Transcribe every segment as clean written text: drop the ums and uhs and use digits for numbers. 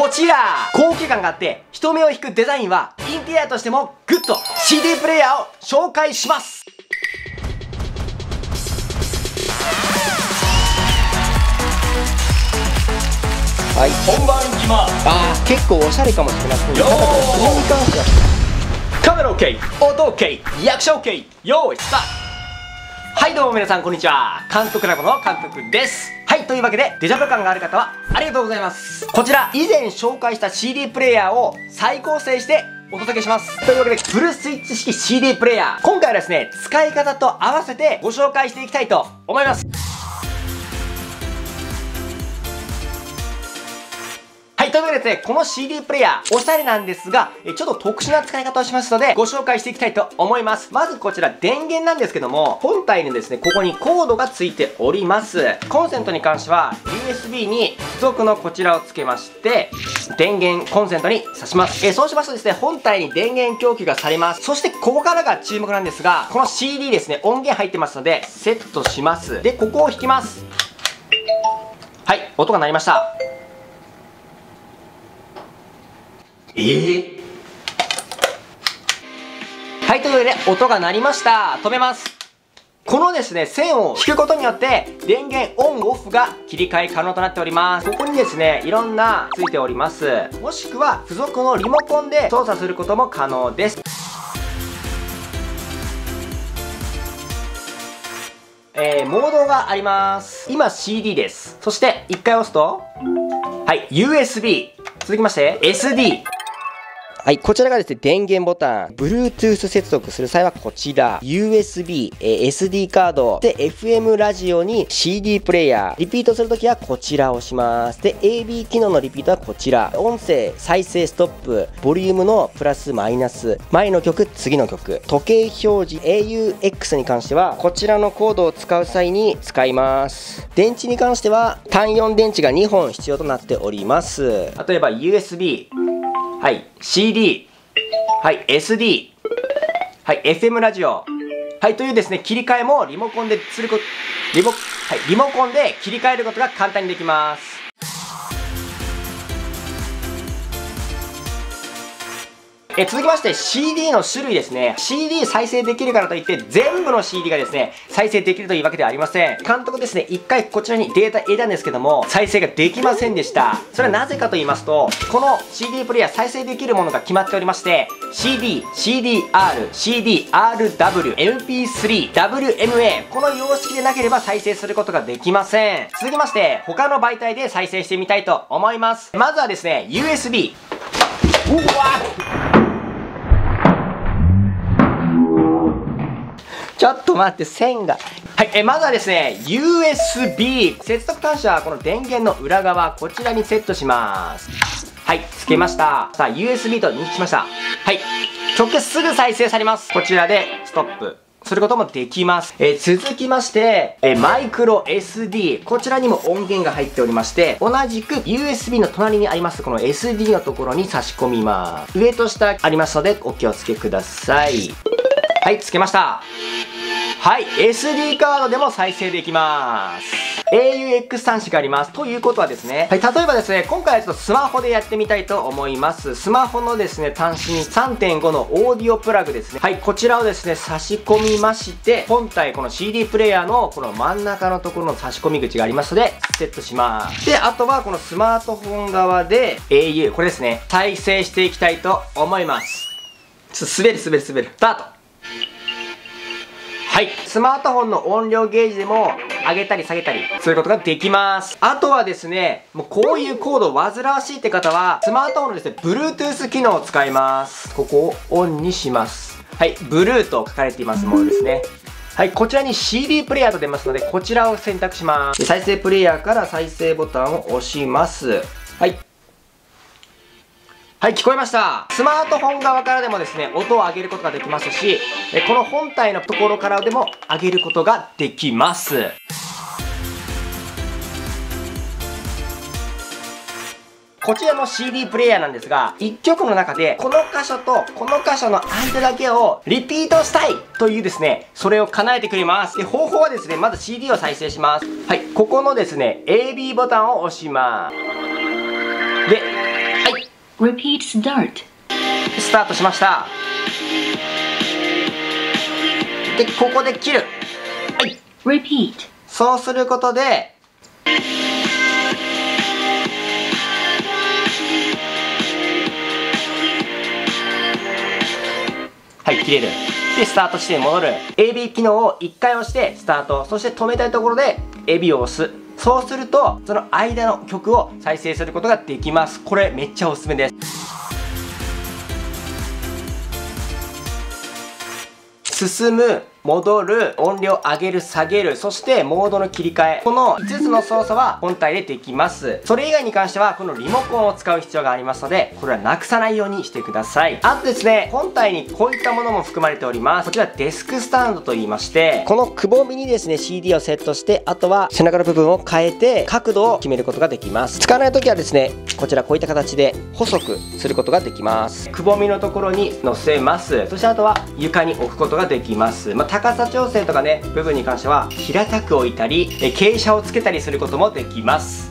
こちら、高級感があって人目を引くデザインはインテリアとしてもグッド。 CD プレイヤーを紹介します。はい、本番いきます。結構おしゃれかもしれません。カメラ OK、 音 OK、 役者 OK、 用意スタート。はいどうも皆さんこんにちは、監督ラボの監督です。はいというわけでデジャブ感がある方はありがとうございます。こちら以前紹介した CD プレイヤーを再構成してお届けします。というわけでフルスイッチ式 CD プレイヤー、今回はですね使い方と合わせてご紹介していきたいと思います。はいというわけでですねこの CD プレイヤーおしゃれなんですがちょっと特殊な使い方をしますのでご紹介していきたいと思います。まずこちら電源なんですけども、本体のですねここにコードがついております。コンセントに関しては USB に付属のこちらをつけまして電源コンセントに挿します。そうしますとですね本体に電源供給がされます。そしてここからが注目なんですが、この CD ですね音源入ってますのでセットします。でここを引きます。はい音が鳴りました。はいというわけで音が鳴りました。止めます。このですね線を引くことによって電源オンオフが切り替え可能となっております。ここにですねいろんなついております。もしくは付属のリモコンで操作することも可能です。モードがあります。今 CD です。そして1回押すとはい USB、 続きまして SD。はい、こちらがですね、電源ボタン。Bluetooth 接続する際はこちら。USB、SD カード。で、FM ラジオに CD プレイヤー。リピートするときはこちらを押します。で、AB 機能のリピートはこちら。音声、再生、ストップ。ボリュームのプラス、マイナス。前の曲、次の曲。時計表示、AUX に関しては、こちらのコードを使う際に使います。電池に関しては、単4電池が2本必要となっております。例えば、USB。はい、CD、はい、SD、はい、FM ラジオ、はい、というですね、切り替えもリモコンで切り替えることが簡単にできます。続きまして CD の種類ですね。 CD 再生できるからといって全部の CD がですね再生できるというわけではありません。監督ですね一回こちらにデータ入れたんですけども再生ができませんでした。それはなぜかと言いますと、この CD プレイヤー再生できるものが決まっておりまして CD、CDR、CDRW、MP3、WMA この様式でなければ再生することができません。続きまして他の媒体で再生してみたいと思います。まずはですね USB。 うわーちょっと待って、線が。はい、まずはですね、USB。接続端子はこの電源の裏側、こちらにセットします。はい、つけました。さあ、USB と認識しました。はい、直結すぐ再生されます。こちらでストップすることもできます。続きまして、マイクロ SD。こちらにも音源が入っておりまして、同じく USB の隣にあります、この SD のところに差し込みます。上と下ありますので、お気をつけください。はい、つけました。はい、SD カードでも再生できます。AUX 端子があります。ということはですね、はい、例えばですね、今回はちょっとスマホでやってみたいと思います。スマホのですね、端子に 3.5 のオーディオプラグですね。はい、こちらをですね、差し込みまして、本体この CD プレイヤーのこの真ん中のところの差し込み口がありますので、セットします。で、あとはこのスマートフォン側で AU、これですね、再生していきたいと思います。ちょっと滑る。スタート。はい、スマートフォンの音量ゲージでも上げたり下げたりすることができます。あとはですねもうこういうコード煩わしいって方はスマートフォンのですね Bluetooth 機能を使います。ここをオンにします。はい Blue と書かれていますものですね。はい、こちらに CD プレイヤーと出ますのでこちらを選択します。再生プレイヤーから再生ボタンを押します。はい、聞こえました。スマートフォン側からでもですね、音を上げることができますし、この本体のところからでも上げることができます。こちらの CD プレイヤーなんですが、1曲の中でこの箇所とこの箇所の間だけをリピートしたいというですね、それを叶えてくれます。で、方法はですね、まず CD を再生します。はい、ここのですね、AB ボタンを押します。で、Repeat start. スタートしました。で、ここで切る。はい。Repeat. そうすることで、はい、切れる。で、スタートして戻る。AB 機能を1回押して、スタート。そして止めたいところで、AB を押す。そうすると、その間の曲を再生することができます。これめっちゃおすすめです。進む、戻る、音量上げる、下げる、そしてモードの切り替え。この5つの操作は本体でできます。それ以外に関しては、このリモコンを使う必要がありますので、これはなくさないようにしてください。あとですね、本体にこういったものも含まれております。こちらデスクスタンドと言いまして、このくぼみにですね、CD をセットして、あとは背中の部分を変えて、角度を決めることができます。使わないときはですね、こちらこういった形で細くすることができます。くぼみのところに乗せます。そしてあとは床に置くことができます。高さ調整とかね、部分に関しては平たく置いたり傾斜をつけたりすることもできます。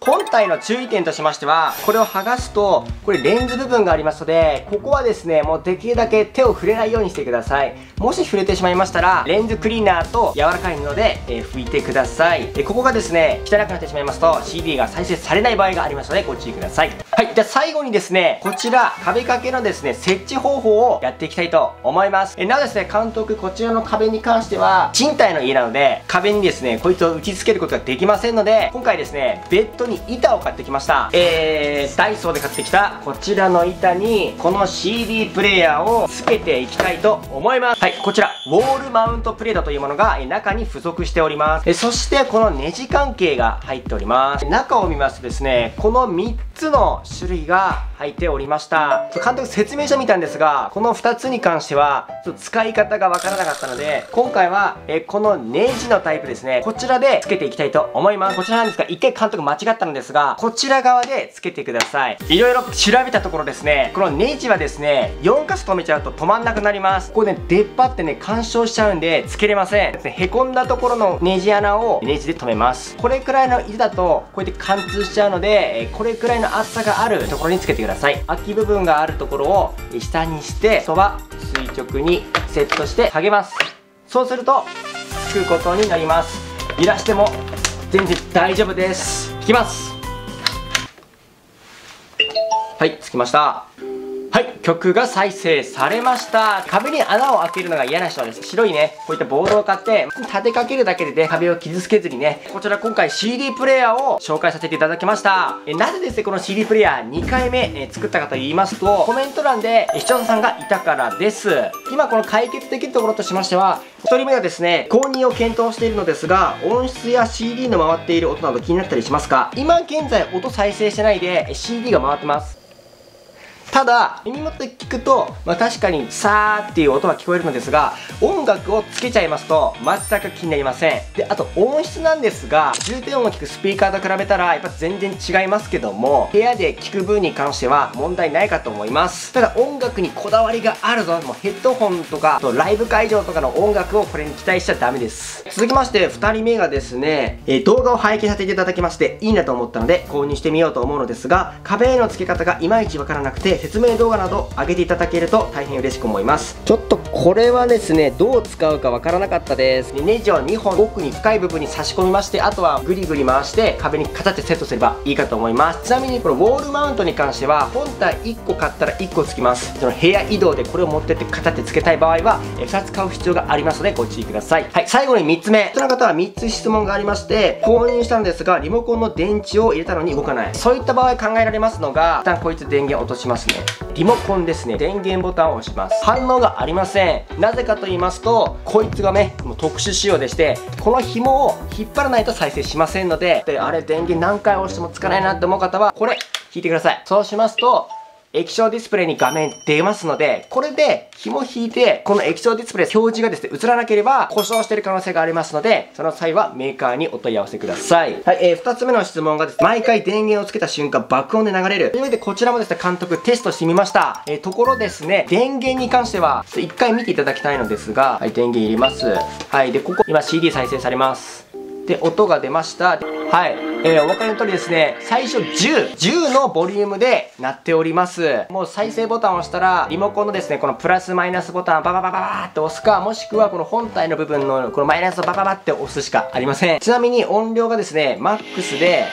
本体の注意点としましては、これを剥がすと、これレンズ部分がありますので、ここはですね、もうできるだけ手を触れないようにしてください。もし触れてしまいましたら、レンズクリーナーと柔らかい布で拭いてください。ここがですね、汚くなってしまいますと CD が再生されない場合がありますので、ご注意ください。はい、じゃあ最後にですね、こちら壁掛けのですね、設置方法をやっていきたいと思います。なおですね、監督、こちらの壁に関しては、賃貸の家なので、壁にですね、こいつを打ち付けることができませんので、今回ですね、ベッドに板を買ってきました。ダイソーで買ってきたこちらの板にこの CD プレイヤーをつけていきたいと思います。はい、こちらウォールマウントプレートというものが中に付属しております。そしてこのネジ関係が入っております。中を見ますとですね、この3つの種類が入っておりました。監督説明書見たんですが、この2つに関してはちょっと使い方がわからなかったので、今回はこのネジのタイプですね、こちらでつけていきたいと思います。こちらなんですが、一回監督間違ったんですが、こちら側でつけてください。いろいろ調べたところですね、このネジはですね、4箇所止めちゃうと止まんなくなります。ここで出っ張ってね、干渉しちゃうんでつけれません。へこんだところのネジ穴をネジで止めます。これくらいの板だとこうやって貫通しちゃうので、これくらいの厚さがあるところにつけてください。空き部分があるところを下にして、そば垂直にセットして下げます。そうするとつくことになります。揺らしても全然大丈夫です。いきます。はい、つきました。はい、曲が再生されました。壁に穴を開けるのが嫌な人はですね、白いね、こういったボードを買って立てかけるだけでね、壁を傷つけずにね、こちら今回 CD プレイヤーを紹介させていただきました。なぜですね、この CD プレイヤー2回目、作ったかと言いますと、コメント欄で視聴者さんがいたからです。今この解決できるところとしましては、1人目がですね、購入を検討しているのですが、音質や CD の回っている音など気になったりしますか？今現在音再生してないで CD が回ってます。ただ、耳元で聞くと、確かにサーっていう音は聞こえるのですが、音楽をつけちゃいますと、全く気になりません。で、あと音質なんですが、重低音を聞くスピーカーと比べたら、やっぱ全然違いますけども、部屋で聞く分に関しては問題ないかと思います。ただ、音楽にこだわりがあるぞ。もうヘッドホンとか、ライブ会場とかの音楽をこれに期待しちゃダメです。続きまして、2人目がですね、動画を拝見させていただきまして、いいなと思ったので、購入してみようと思うのですが、壁への付け方がいまいちわからなくて、説明動画など上げていただけると大変嬉しく思います。ちょっとこれはですね、どう使うかわからなかったです。ネジを2本奥に深い部分に差し込みまして、あとはグリグリ回して壁にカタッてセットすればいいかと思います。ちなみにこのウォールマウントに関しては、本体1個買ったら1個つきます。その部屋移動でこれを持ってってカタッてつけたい場合は2つ買う必要がありますので、ご注意ください。はい、最後に3つ目、こちらの方は3つ質問がありまして、購入したんですがリモコンの電池を入れたのに動かない。そういった場合考えられますのが、一旦こいつ電源を落としますね。リモコンですね、電源ボタンを押します。反応がありません。なぜかと言いますと、こいつがね、もう特殊仕様でして、この紐を引っ張らないと再生しませんので、あれ電源何回押してもつかないなって思う方はこれ引いてください。そうしますと液晶ディスプレイに画面出ますので、これで紐引いて、この液晶ディスプレイ表示がですね、映らなければ故障している可能性がありますので、その際はメーカーにお問い合わせください。はい、2つ目の質問がですね、毎回電源をつけた瞬間爆音で流れる。というわけでこちらもですね、監督テストしてみました。ところですね、電源に関しては、一回見ていただきたいのですが、はい、電源入れます。はい、で、ここ、今 CD 再生されます。で、音が出ました。はい。お分かりの通りですね、最初10のボリュームで鳴っております。もう再生ボタンを押したらリモコンのですねこのプラスマイナスボタンバババババーって押すか、もしくはこの本体の部分のこのマイナスをバババって押すしかありません。ちなみに音量がですねマックスで、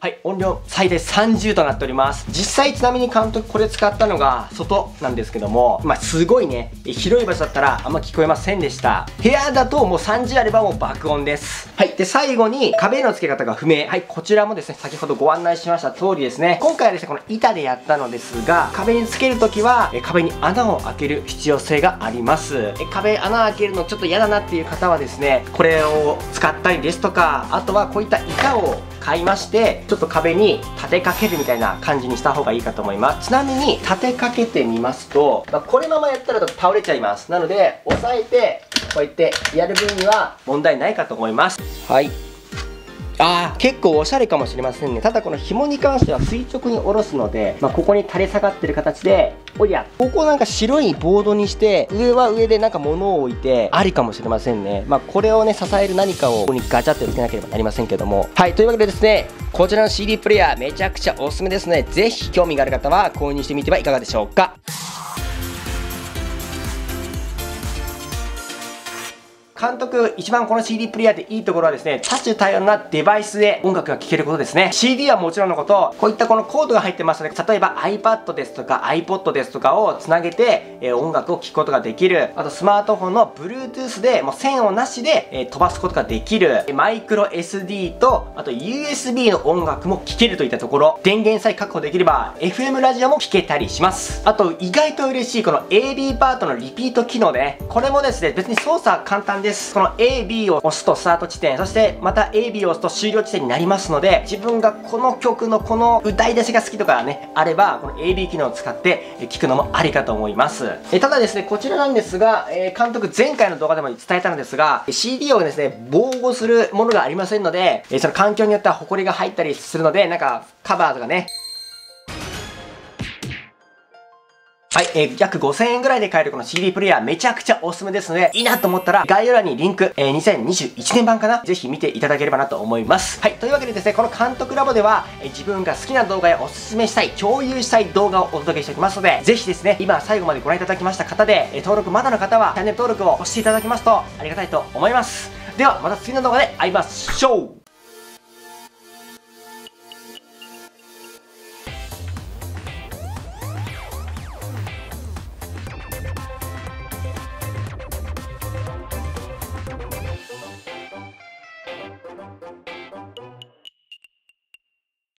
はい、音量最大30となっております。実際ちなみに監督これ使ったのが外なんですけども、まあすごいね、広い場所だったらあんま聞こえませんでした。部屋だともう30あればもう爆音です。はい、で最後に壁の付け方が不明。はい、こちらもですね、先ほどご案内しました通りですね、今回はですね、この板でやったのですが、壁に付けるときは壁に穴を開ける必要性があります。壁穴開けるのちょっと嫌だなっていう方はですね、これを使ったりですとか、あとはこういった板を買いまして、ちょっと壁に立てかけるみたいな感じにした方がいいかと思います。ちなみに立てかけてみますと、まあ、これままやったら倒れちゃいます。なので押さえてこうやってやる分には問題ないかと思います。はい、あー結構おしゃれかもしれませんね。ただこの紐に関しては垂直に下ろすので、まあ、ここに垂れ下がってる形でおりゃここなんか白いボードにして上は上でなんか物を置いてありかもしれませんね。まあ、これをね支える何かをここにガチャってつけなければなりませんけども。はい、というわけでですね、こちらの CD プレイヤーめちゃくちゃおすすめですね。ぜひ興味がある方は購入してみてはいかがでしょうか。監督一番この CD プレイヤーでいいところはですね、多種多様なデバイスで音楽が聴けることですね。 CD はもちろんのこと、こういったこのコードが入ってますので、例えば iPad ですとか iPod ですとかをつなげて、音楽を聴くことができる。あとスマートフォンの Bluetooth でもう線をなしで、飛ばすことができる。マイクロ SD とあと USB の音楽も聴けるといったところ、電源さえ確保できれば FM ラジオも聴けたりします。あと意外と嬉しいこの AB パートのリピート機能ね、これもですね別に操作簡単です。この AB を押すとスタート地点、そしてまた AB を押すと終了地点になりますので、自分がこの曲のこの歌い出しが好きとかねあれば、この AB 機能を使って聴くのもありかと思います。ただですねこちらなんですが、監督前回の動画でも伝えたのですが、 CD をですね防護するものがありませんので、その環境によってはホコリが入ったりするので、なんかカバーとかね、はい、約5000円ぐらいで買えるこの CD プレイヤーめちゃくちゃおすすめですので、いいなと思ったら概要欄にリンク、2021年版かな、ぜひ見ていただければなと思います。はい、というわけでですね、この監督ラボでは、自分が好きな動画やおすすめしたい、共有したい動画をお届けしておりますので、ぜひですね今最後までご覧いただきました方で、登録まだの方はチャンネル登録を押していただきますとありがたいと思います。ではまた次の動画で会いましょう。